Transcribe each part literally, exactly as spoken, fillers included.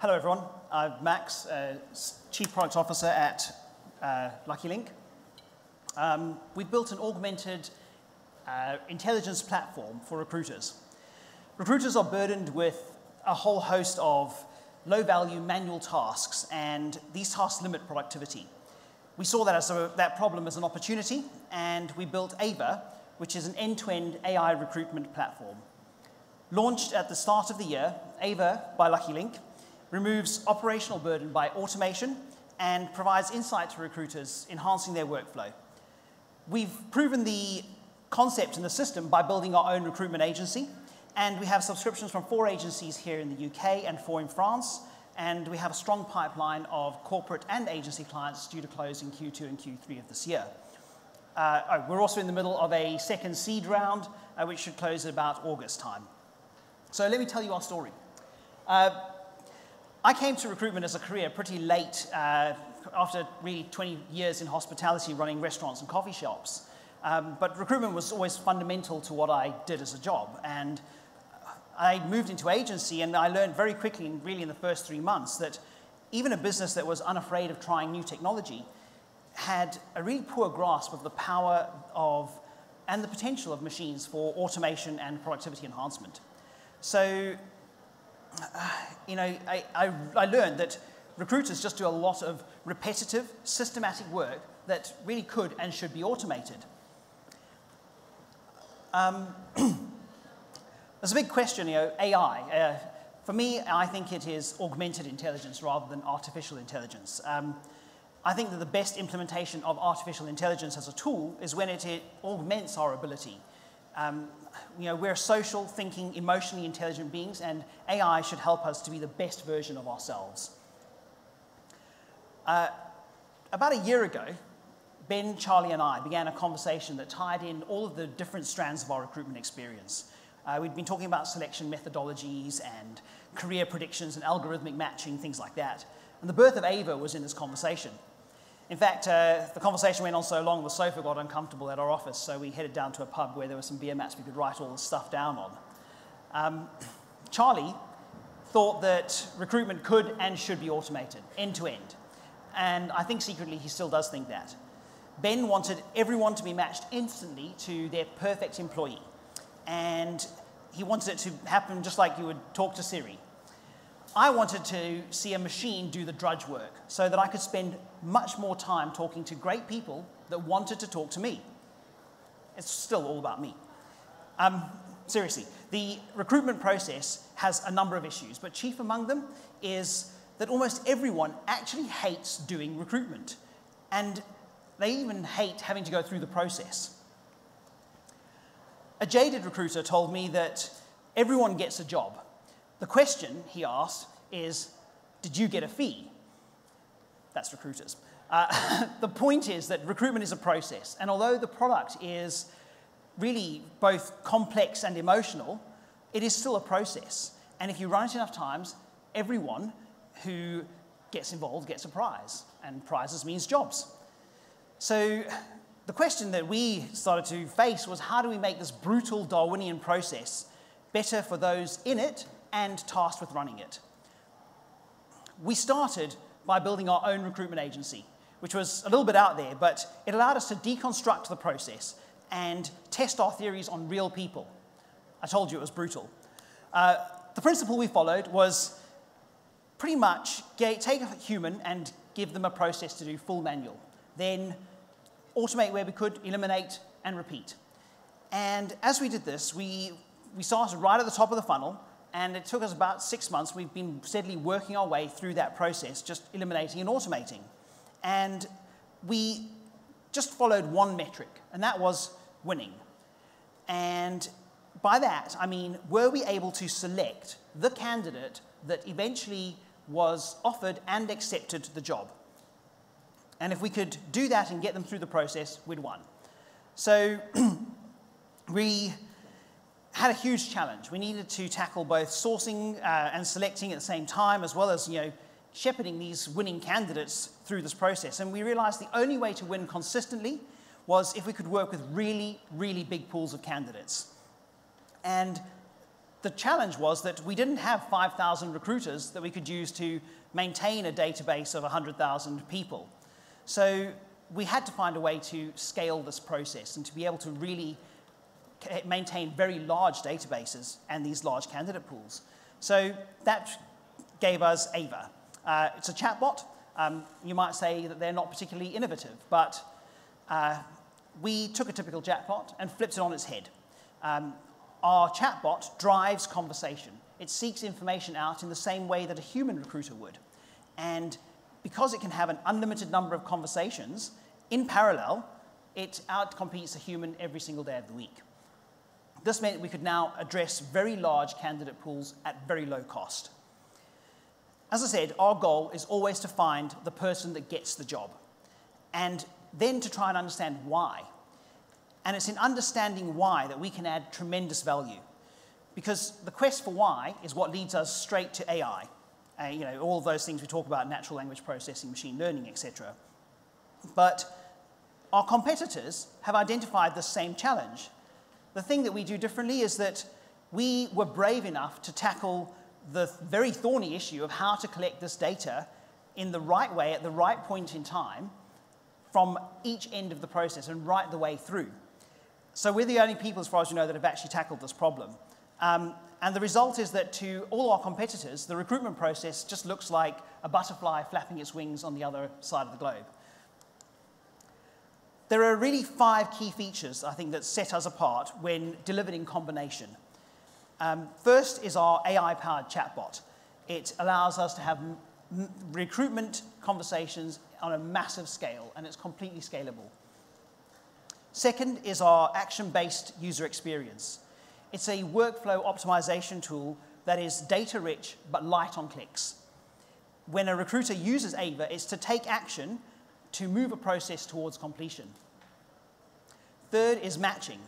Hello, everyone. I'm Max, uh, Chief Product Officer at uh, LuckyLink. Um, we've built an augmented uh, intelligence platform for recruiters. Recruiters are burdened with a whole host of low-value manual tasks, and these tasks limit productivity. We saw that, as a, that problem as an opportunity, and we built Ava, which is an end-to-end A I recruitment platform. Launched at the start of the year, Ava by LuckyLink removes operational burden by automation and provides insight to recruiters, enhancing their workflow. We've proven the concept and the system by building our own recruitment agency, and we have subscriptions from four agencies here in the U K and four in France, and we have a strong pipeline of corporate and agency clients due to close in Q two and Q three of this year. Uh, oh, we're also in the middle of a second seed round, uh, which should close at about August time. So let me tell you our story. Uh, I came to recruitment as a career pretty late, uh, after really twenty years in hospitality running restaurants and coffee shops. Um, but recruitment was always fundamental to what I did as a job. And I moved into agency, and I learned very quickly, and really in the first three months, that even a business that was unafraid of trying new technology had a really poor grasp of the power of and the potential of machines for automation and productivity enhancement. So, uh, you know, I, I, I learned that recruiters just do a lot of repetitive, systematic work that really could and should be automated. Um, there's a big question, you know, A I. Uh, for me, I think it is augmented intelligence rather than artificial intelligence. Um, I think that the best implementation of artificial intelligence as a tool is when it, it augments our ability. Um, you know, we're social, thinking, emotionally intelligent beings, and A I should help us to be the best version of ourselves. Uh, about a year ago, Ben, Charlie, and I began a conversation that tied in all of the different strands of our recruitment experience. Uh, we'd been talking about selection methodologies and career predictions and algorithmic matching, things like that. And the birth of Ava was in this conversation. In fact, uh, the conversation went on so long, the sofa got uncomfortable at our office, so we headed down to a pub where there were some beer mats we could write all the stuff down on. Um, Charlie thought that recruitment could and should be automated, end to end. And I think secretly he still does think that. Ben wanted everyone to be matched instantly to their perfect employee. And he wanted it to happen just like you would talk to Siri. I wanted to see a machine do the drudge work so that I could spend much more time talking to great people that wanted to talk to me. It's still all about me. Um, seriously, the recruitment process has a number of issues, but chief among them is that almost everyone actually hates doing recruitment, and they even hate having to go through the process. A jaded recruiter told me that everyone gets a job. The question, he asked, is, did you get a fee? That's recruiters. Uh, the point is that recruitment is a process, and although the product is really both complex and emotional, it is still a process. And if you run it enough times, everyone who gets involved gets a prize, and prizes means jobs. So the question that we started to face was, how do we make this brutal Darwinian process better for those in it and tasked with running it? We started by building our own recruitment agency, which was a little bit out there, but it allowed us to deconstruct the process and test our theories on real people. I told you it was brutal. Uh, the principle we followed was pretty much take a human and give them a process to do full manual, then automate where we could, eliminate, and repeat. And as we did this, we, we started right at the top of the funnel, and it took us about six months. We've been steadily working our way through that process, just eliminating and automating. And we just followed one metric, and that was winning. And by that, I mean, were we able to select the candidate that eventually was offered and accepted the job? And if we could do that and get them through the process, we'd won. So we had a huge challenge. We needed to tackle both sourcing uh, and selecting at the same time, as well as, you know, shepherding these winning candidates through this process. And we realized the only way to win consistently was if we could work with really, really big pools of candidates. And the challenge was that we didn't have five thousand recruiters that we could use to maintain a database of one hundred thousand people. So we had to find a way to scale this process and to be able to really maintain very large databases and these large candidate pools. So that gave us Ava. Uh, it's a chatbot. Um, you might say that they're not particularly innovative, but uh, we took a typical chatbot and flipped it on its head. Um, our chatbot drives conversation. It seeks information out in the same way that a human recruiter would. And because it can have an unlimited number of conversations in parallel, it outcompetes a human every single day of the week. This meant we could now address very large candidate pools at very low cost. As I said, our goal is always to find the person that gets the job, and then to try and understand why. And it's in understanding why that we can add tremendous value, because the quest for why is what leads us straight to A I, uh, you know, all of those things we talk about, natural language processing, machine learning, et cetera. But our competitors have identified the same challenge. The thing that we do differently is that we were brave enough to tackle the very thorny issue of how to collect this data in the right way at the right point in time from each end of the process and right the way through. So we're the only people, as far as you know, that have actually tackled this problem. Um, and the result is that to all our competitors, the recruitment process just looks like a butterfly flapping its wings on the other side of the globe. There are really five key features, I think, that set us apart when delivered in combination. Um, first is our A I-powered chatbot. It allows us to have m m recruitment conversations on a massive scale, and it's completely scalable. Second is our action-based user experience. It's a workflow optimization tool that is data-rich but light on clicks. When a recruiter uses Ava, it's to take action to move a process towards completion. Third is matching.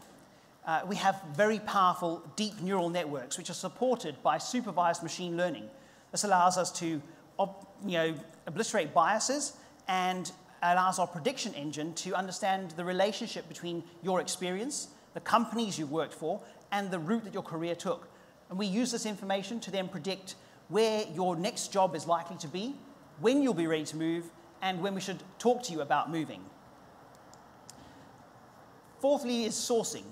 Uh, we have very powerful deep neural networks which are supported by supervised machine learning. This allows us to ob you know, obliterate biases and allows our prediction engine to understand the relationship between your experience, the companies you've worked for, and the route that your career took. And we use this information to then predict where your next job is likely to be, when you'll be ready to move, and when we should talk to you about moving. Fourthly is sourcing.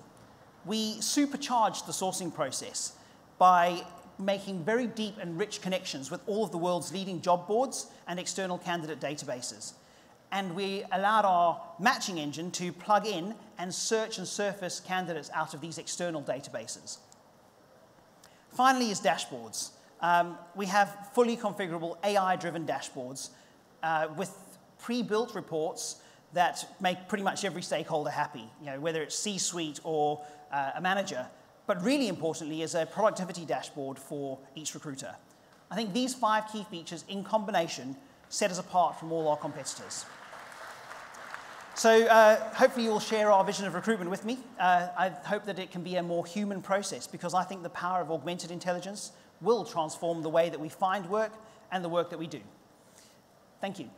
We supercharged the sourcing process by making very deep and rich connections with all of the world's leading job boards and external candidate databases. And we allowed our matching engine to plug in and search and surface candidates out of these external databases. Finally is dashboards. Um, we have fully configurable A I-driven dashboards uh, with pre-built reports that make pretty much every stakeholder happy, you know, whether it's C-suite or uh, a manager, but really importantly is a productivity dashboard for each recruiter. I think these five key features in combination set us apart from all our competitors. So uh, hopefully you'll share our vision of recruitment with me. Uh, I hope that it can be a more human process, because I think the power of augmented intelligence will transform the way that we find work and the work that we do. Thank you.